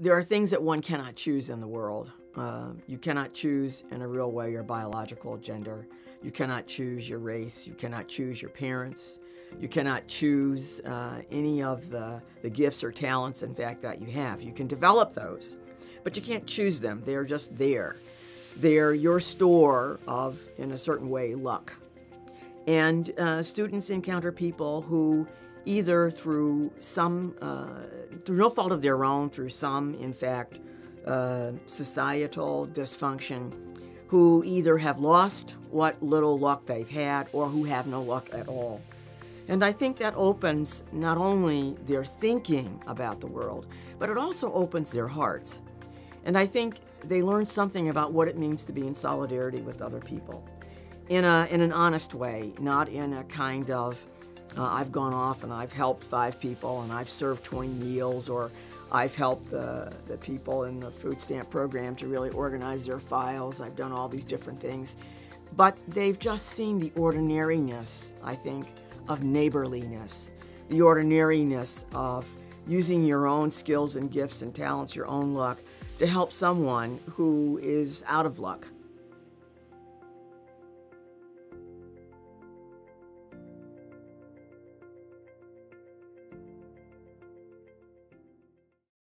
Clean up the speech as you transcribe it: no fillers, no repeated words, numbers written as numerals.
There are things that one cannot choose in the world. You cannot choose in a real way your biological gender. You cannot choose your race. You cannot choose your parents. You cannot choose any of the gifts or talents, in fact, that you have. You can develop those, but you can't choose them. They are just there. They are your store of, in a certain way, luck. And students encounter people who either through no fault of their own, through some, in fact, societal dysfunction, who either have lost what little luck they've had or who have no luck at all. And I think that opens not only their thinking about the world, but it also opens their hearts. And I think they learn something about what it means to be in solidarity with other people in an honest way, not in a kind of I've gone off and I've helped 5 people and I've served 20 meals, or I've helped the people in the food stamp program to really organize their files. I've done all these different things. But they've just seen the ordinariness, I think, of neighborliness, the ordinariness of using your own skills and gifts and talents, your own luck, to help someone who is out of luck.